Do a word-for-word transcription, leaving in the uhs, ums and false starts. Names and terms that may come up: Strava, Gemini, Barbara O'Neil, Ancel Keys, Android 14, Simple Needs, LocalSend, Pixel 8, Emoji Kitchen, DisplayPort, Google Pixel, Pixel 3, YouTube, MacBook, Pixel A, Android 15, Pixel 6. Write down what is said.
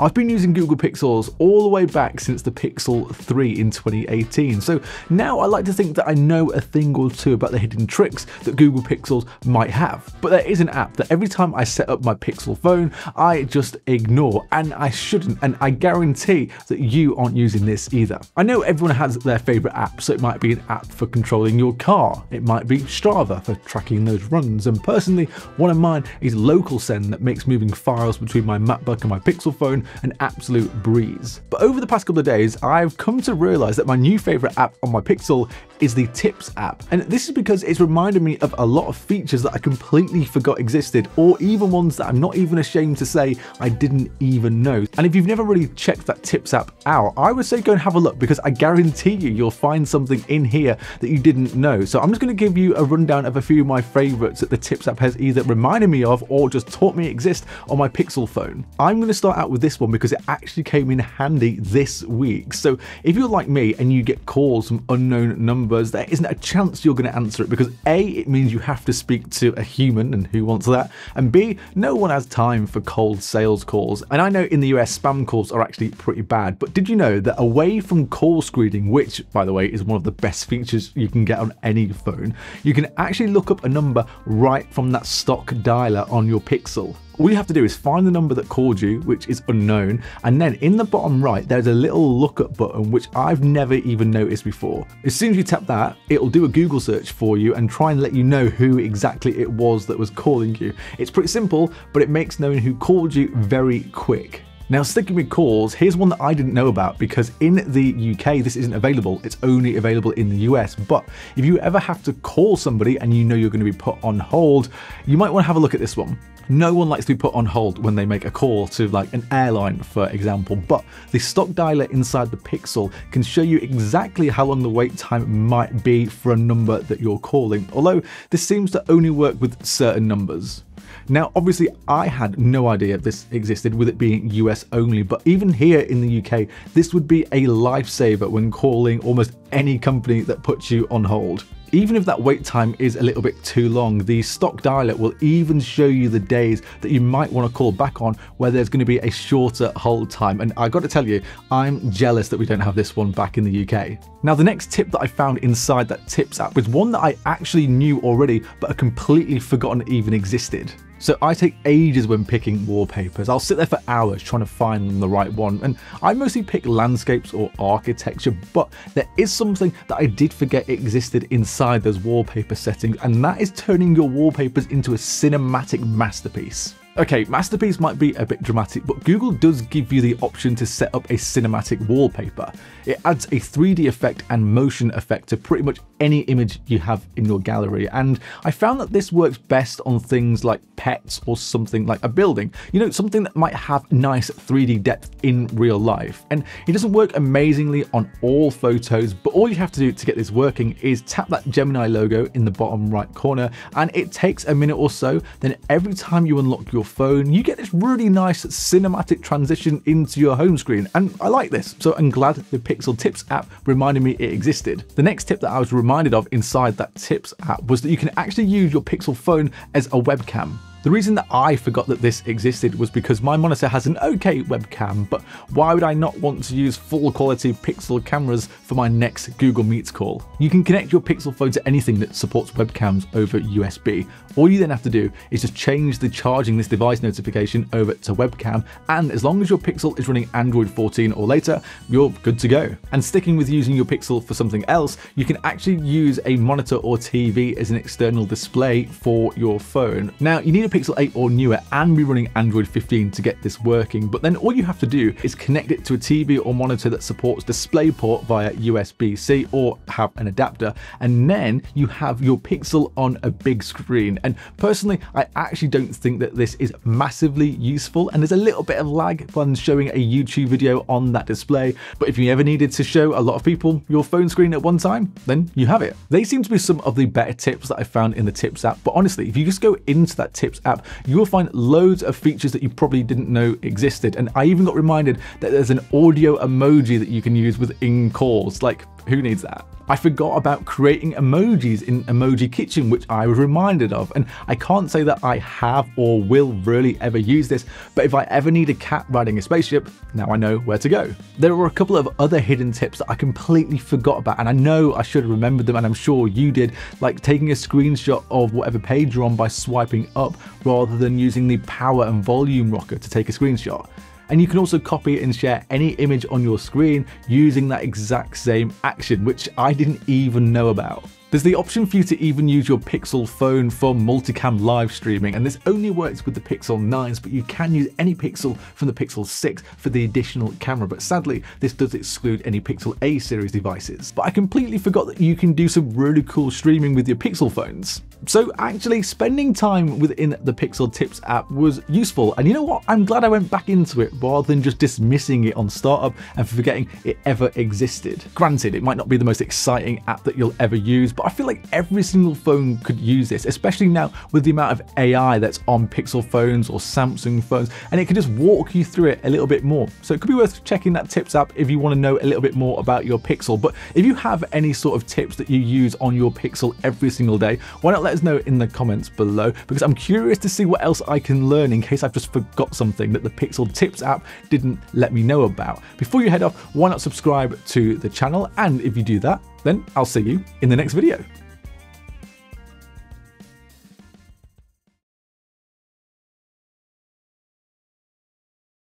I've been using Google Pixels all the way back since the Pixel three in twenty eighteen, so now I like to think that I know a thing or two about the hidden tricks that Google Pixels might have. But there is an app that every time I set up my Pixel phone, I just ignore, and I shouldn't, and I guarantee that you aren't using this either. I know everyone has their favorite app, so it might be an app for controlling your car, it might be Strava for tracking those runs, and personally, one of mine is LocalSend that makes moving files between my MacBook and my Pixel phone an absolute breeze. But over the past couple of days, I've come to realize that my new favorite app on my Pixel is the Tips app. And this is because it's reminded me of a lot of features that I completely forgot existed, or even ones that I'm not even ashamed to say I didn't even know. And if you've never really checked that Tips app out, I would say go and have a look, because I guarantee you, you'll find something in here that you didn't know. So I'm just going to give you a rundown of a few of my favorites that the Tips app has either reminded me of or just taught me exist on my Pixel phone. I'm going to start out with this one because it actually came in handy this week. So if you're like me and you get calls from unknown numbers, there isn't a chance you're going to answer it, because A, it means you have to speak to a human, and who wants that? And B, no one has time for cold sales calls. And I know in the U S, spam calls are actually pretty bad, but did you know that away from call screening, which by the way is one of the best features you can get on any phone, you can actually look up a number right from that stock dialer on your Pixel. All you have to do is find the number that called you, which is unknown, and then in the bottom right, there's a little lookup button, which I've never even noticed before. As soon as you tap that, it'll do a Google search for you and try and let you know who exactly it was that was calling you. It's pretty simple, but it makes knowing who called you very quick. Now, sticking with calls, here's one that I didn't know about, because in the U K, this isn't available. It's only available in the U S. But if you ever have to call somebody and you know you're going to be put on hold, you might want to have a look at this one. No one likes to be put on hold when they make a call to like an airline, for example, but the stock dialer inside the Pixel can show you exactly how long the wait time might be for a number that you're calling, although this seems to only work with certain numbers. Now, obviously, I had no idea this existed, with it being U S only, but even here in the U K, this would be a lifesaver when calling almost any company that puts you on hold. Even if that wait time is a little bit too long, the stock dialer will even show you the days that you might want to call back on where there's going to be a shorter hold time. And I got to tell you, I'm jealous that we don't have this one back in the U K. Now, the next tip that I found inside that Tips app was one that I actually knew already, but had completely forgotten even existed. So I take ages when picking wallpapers. I'll sit there for hours trying to find the right one, and I mostly pick landscapes or architecture, but there is something that I did forget existed inside those wallpaper settings, and that is turning your wallpapers into a cinematic masterpiece. Okay, masterpiece might be a bit dramatic, but Google does give you the option to set up a cinematic wallpaper. It adds a three D effect and motion effect to pretty much any image you have in your gallery, and I found that this works best on things like pets or something like a building. You know, something that might have nice three D depth in real life. And it doesn't work amazingly on all photos, but all you have to do to get this working is tap that Gemini logo in the bottom right corner, and it takes a minute or so. Then every time you unlock your phone, you get this really nice cinematic transition into your home screen, and I like this, so I'm glad the Pixel Tips app reminded me it existed. The next tip that I was reminded of inside that Tips app was that you can actually use your Pixel phone as a webcam. The reason that I forgot that this existed was because my monitor has an okay webcam, but why would I not want to use full quality Pixel cameras for my next Google Meet call? You can connect your Pixel phone to anything that supports webcams over U S B. All you then have to do is just change the charging this device notification over to webcam, and as long as your Pixel is running Android fourteen or later, you're good to go. And sticking with using your Pixel for something else, you can actually use a monitor or T V as an external display for your phone. Now, you need a Pixel eight or newer and be running Android fifteen to get this working, but then all you have to do is connect it to a T V or monitor that supports DisplayPort via U S B C, or have an adapter, and then you have your Pixel on a big screen. And personally, I actually don't think that this is massively useful, and there's a little bit of lag when showing a YouTube video on that display, but if you ever needed to show a lot of people your phone screen at one time, then you have it. They seem to be some of the better tips that I found in the Tips app, but honestly, if you just go into that Tips app, you will find loads of features that you probably didn't know existed. And I even got reminded that there's an audio emoji that you can use within calls, like Who needs that? I forgot about creating emojis in Emoji Kitchen, which I was reminded of, and I can't say that I have or will really ever use this, but if I ever need a cat riding a spaceship, now I know where to go. There were a couple of other hidden tips that I completely forgot about, and I know I should have remembered them, and I'm sure you did, like taking a screenshot of whatever page you're on by swiping up rather than using the power and volume rocker to take a screenshot. And you can also copy and share any image on your screen using that exact same action, which I didn't even know about. There's the option for you to even use your Pixel phone for multicam live streaming, and this only works with the Pixel nines, but you can use any Pixel from the Pixel six for the additional camera, but sadly this does exclude any Pixel A series devices. But I completely forgot that you can do some really cool streaming with your Pixel phones. So actually spending time within the Pixel Tips app was useful, and you know what, I'm glad I went back into it rather than just dismissing it on startup and forgetting it ever existed. Granted, it might not be the most exciting app that you'll ever use, but I feel like every single phone could use this, especially now with the amount of A I that's on Pixel phones or Samsung phones, and it can just walk you through it a little bit more. So it could be worth checking that Tips app if you want to know a little bit more about your Pixel. But if you have any sort of tips that you use on your Pixel every single day, why not let us know in the comments below, because I'm curious to see what else I can learn in case I've just forgot something that the Pixel Tips app didn't let me know about. Before you head off, why not subscribe to the channel, and if you do that, then I'll see you in the next video.